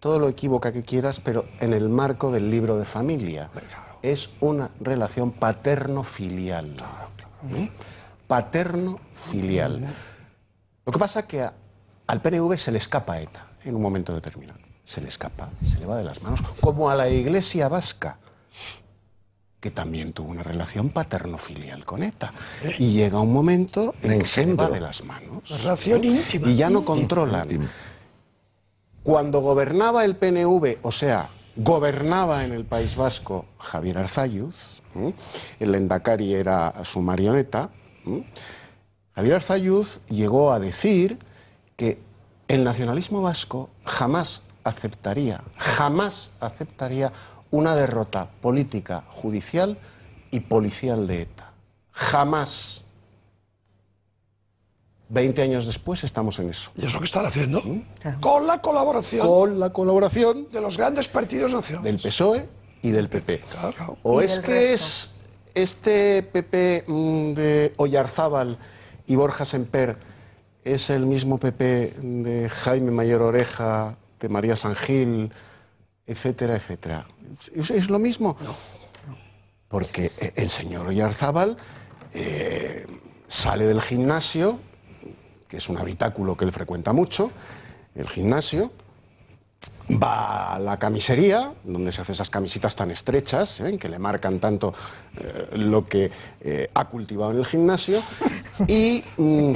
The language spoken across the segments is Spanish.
todo lo equivoca que quieras, pero en el marco del libro de familia. Claro. Es una relación paterno-filial. Claro, claro. ¿Eh? Paterno-filial. Lo que pasa es que al PNV se le escapa ETA en un momento determinado. Se le escapa, se le va de las manos, como a la Iglesia vasca, que también tuvo una relación paterno-filial con ETA. Y llega un momento en que se le va de las manos. Relación íntima. Y ya no controlan. Cuando gobernaba el PNV, o sea, gobernaba en el País Vasco Xabier Arzalluz, el Lendakari era su marioneta, Xabier Arzalluz llegó a decir que el nacionalismo vasco jamás aceptaría una derrota política, judicial y policial de ETA. Jamás. 20 años después estamos en eso. Y es lo que están haciendo. ¿Sí? Claro. Con la colaboración. Con la colaboración. De los grandes partidos nacionales. Del PSOE y del PP. Claro. O es que resto. Es este PP de Oyarzábal y Borja Sémper es el mismo PP de Jaime Mayor Oreja, de María San Gil, etcétera, etcétera. ¿Es lo mismo? No. Porque el señor Oyarzábal sale del gimnasio, que es un habitáculo que él frecuenta mucho, el gimnasio, va a la camisería, donde se hace esas camisitas tan estrechas, que le marcan tanto lo que ha cultivado en el gimnasio, y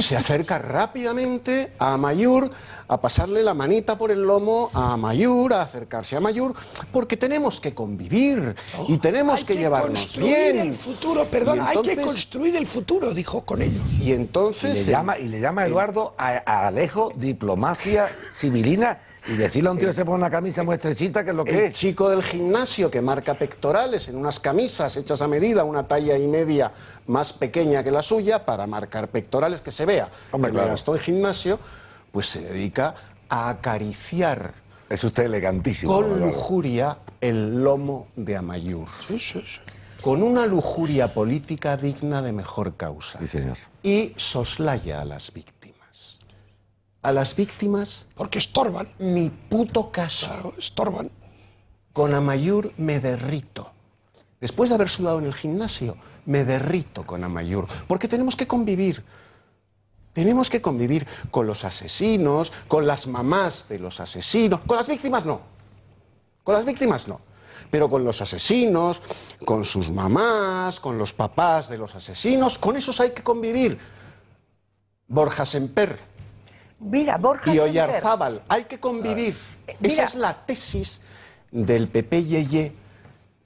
se acerca rápidamente a Mayur, a pasarle la manita por el lomo a Mayur, a acercarse a Mayur, porque tenemos que convivir y tenemos que llevarnos bien. El futuro, perdón, entonces, hay que construir el futuro, dijo con ellos. Y entonces le llama Eduardo a Alejo diplomacia civilina. Y decirle a un tío que se pone una camisa muy estrechita, que es lo que es. El chico del gimnasio que marca pectorales en unas camisas hechas a medida, una talla y media más pequeña que la suya, para marcar pectorales que se vea. Hombre, claro. Cuando estoy en gimnasio, pues se dedica a acariciar. Es usted elegantísimo. Con lujuria el lomo de Amaiur. Sí, sí, sí. Con una lujuria política digna de mejor causa. Sí, señor. Y soslaya a las víctimas. A las víctimas... Porque estorban. Mi puto caso. Claro, estorban. Con Amaiur me derrito. Después de haber sudado en el gimnasio, me derrito con Amaiur. Porque tenemos que convivir. Tenemos que convivir con los asesinos, con las mamás de los asesinos. Con las víctimas no. Con las víctimas no. Pero con los asesinos, con sus mamás, con los papás de los asesinos, con esos hay que convivir. Borja Sémper. Mira, Borja Sémper. Y Oyarzábal, hay que convivir. Esa es la tesis del PP Yeye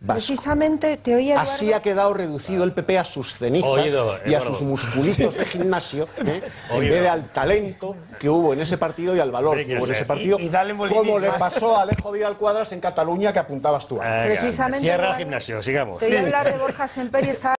vasco. Precisamente te oí, Eduardo. Así ha quedado reducido el PP a sus cenizas y a sus musculitos de gimnasio, en vez de al talento que hubo en ese partido y al valor que hubo en ese partido, como le pasó a Alejo Vidal Cuadras en Cataluña, que apuntabas tú. Precisamente. Cierra el gimnasio, sigamos. Te oí hablar de Borja Sémper y está...